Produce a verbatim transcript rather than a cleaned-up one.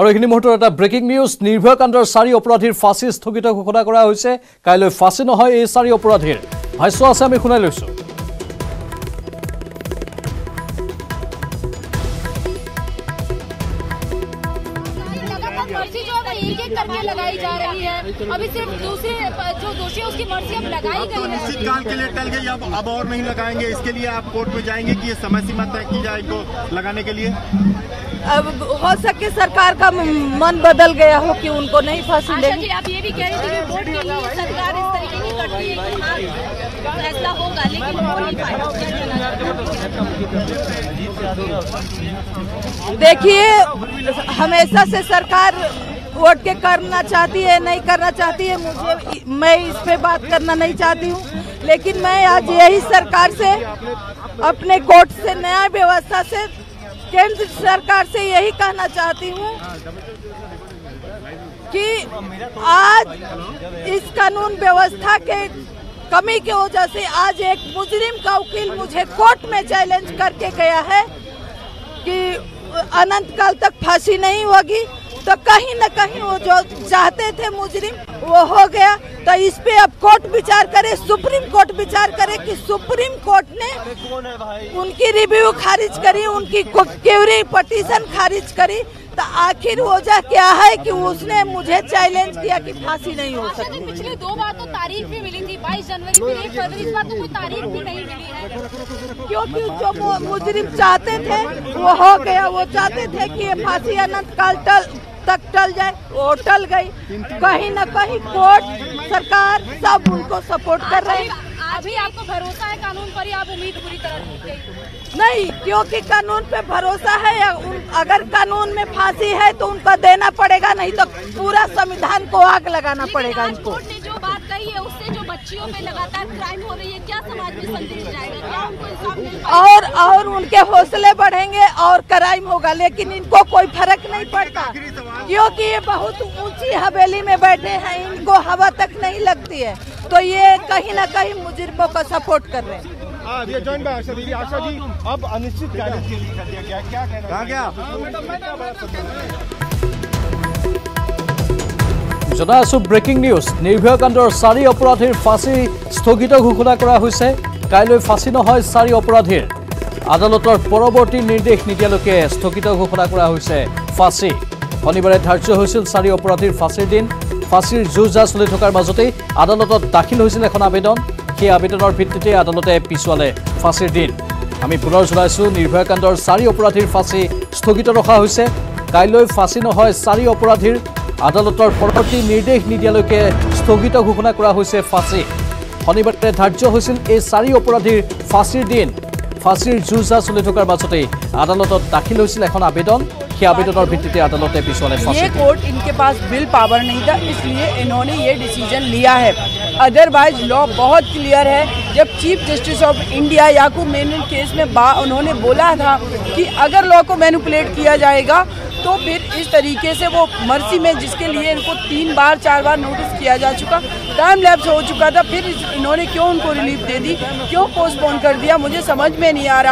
और ये मुहूर्त एक ब्रेकिंग न्यूज निर्भया कांडर चारि अपराधीर फाँसी स्थगित घोषणा करा होइसे काइले फाँसी नहय ए चारि अपराधीर भाष्य आछे आमि शुनाइ लैछो। करके लगाई जा रही है, अभी सिर्फ दूसरे जो दोषी है उसकी मर्जी अब लगाई गई है। निश्चित काल के लिए टल गई, अब अब और नहीं लगाएंगे। इसके लिए आप कोर्ट में जाएंगे कि ये समय सीमा तय की जाए इनको लगाने के लिए? अब हो सके सरकार का मन बदल गया हो कि उनको नहीं फांसी देंगे। आप ये भी कह रही थी कि कोर्ट के लिए सरकार इस तरीके नहीं करती है, ऐसा होगा लेकिन देखिए हमेशा से सरकार वोट के करना चाहती है नहीं करना चाहती है। मुझे मैं इस पे बात करना नहीं चाहती हूँ, लेकिन मैं आज यही सरकार से अपने कोर्ट से न्याय व्यवस्था से केंद्र सरकार से यही कहना चाहती हूँ कि आज इस कानून व्यवस्था के कमी की वजह से आज एक मुजरिम का वकील मुझे कोर्ट में चैलेंज करके गया है कि अनंत काल तक फांसी नहीं होगी, तो कहीं न कहीं वो जो चाहते थे मुजरिम वो हो गया। तो इस पे अब कोर्ट विचार करे, सुप्रीम कोर्ट विचार करे कि सुप्रीम कोर्ट ने उनकी रिव्यू खारिज करी, उनकी क्वेरी पटिशन खारिज करी, तो आखिर वजह क्या है कि उसने मुझे चैलेंज किया कि फांसी नहीं हो सकती। पिछले दो बार तो तारीख भी मिली थी, बाईस जनवरी को, एक फरवरी, इस बार तो कोई तारीख भी नहीं मिली है, क्योंकि जो मुजरिम चाहते थे वो हो गया। वो चाहते थे कि ये फांसी अनंत काल तक टल जाए, वो टल गई। कहीं न कहीं कोर्ट सरकार सब उनको सपोर्ट कर रही है। अभी आपको भरोसा है कानून पर, या आप उम्मीद पूरी तरह टूट गई? नहीं, क्योंकि कानून पे भरोसा है। अगर कानून में फांसी है तो उनको देना पड़ेगा, नहीं तो पूरा संविधान को आग लगाना पड़ेगा इनको। कोर्ट ने जो बात कही है उससे जो बच्चियों पे लगातार क्राइम हो रही है, क्या समाज में संदेश जाएगा? क्या उनको इंसाफ मिल पाएगा? और और उनके हौसले बढ़ेंगे और क्राइम होगा, लेकिन इनको कोई फर्क नहीं पड़ता, क्योंकि ये बहुत ऊंची हवेली में बैठे हैं, इनको हवा तक नहीं लगती है। तो ये कहीं ना कहीं मुजरिमों को सपोर्ट कर रहे हैं। ये जॉइन बाय आशा दीदी, आशा जी अब अनिश्चित काल के लिए कर दिया गया, क्या कहना क्या जना आसो ब्रेकिंग न्यूज निर्भया कांडर चारि अपराधीर फांसी स्थगित घोषणा करा होइसे, काइले फांसी नहय चारि अपराधीर। आदालतर परवर्ती निर्देश निदियालके स्थगित घोषणा करा होइसे फांसी। शनिबारे धार्य होइसिल चारि अपराधीर फांसीर दिन। फाँसीर जुजा चलि थकार মাজते आदालतत दाखिल होइसिल एखन आवेदन, सेई आवेदনৰ ভিত্তিতে আদালতে পিছুৱালে ফাঁসিৰ দিন। আমি পুনৰ জনাইছো নিৰ্ভয়া কাণ্ডৰ চাৰি অপৰাধীৰ ফাঁসি স্থগিত ৰখা হৈছে, কাইলৈ ফাঁসি নহয় চাৰি অপৰাধীৰ। আদালতৰ পৰৱৰ্তী নিৰ্দেশ নিদিয়ালৈকে স্থগিত ঘোষণা কৰা হৈছে ফাঁসি। শনিবাৰে ধাৰ্য হৈছিল এই চাৰি অপৰাধীৰ ফাঁসিৰ দিন। ফাঁসিৰ যুঁজা চলি থকাৰ মাজতে আদালতত দাখিল হৈছিল এখন আবেদন, आवेदन और भित्ति अदालतें पिछले ये कोर्ट इनके पास बिल पावर नहीं था, इसलिए इन्होंने ये डिसीजन लिया है। अदरवाइज लॉ बहुत क्लियर है। जब chief justice of India Yakub Memon case में बा उन्होंने बोला था कि अगर लॉ को मैनिपुलेट किया जाएगा तो फिर इस तरीके से वो मर्सी में, जिसके लिए इनको तीन बार चार बार नोटिस किया जा चुका, टाइम लैप्स हो चुका था, फिर इन्होंने क्यों उनको रिलीफ दे दी, क्यों पोस्टपोन कर दिया, मुझे समझ में नहीं आ रहा।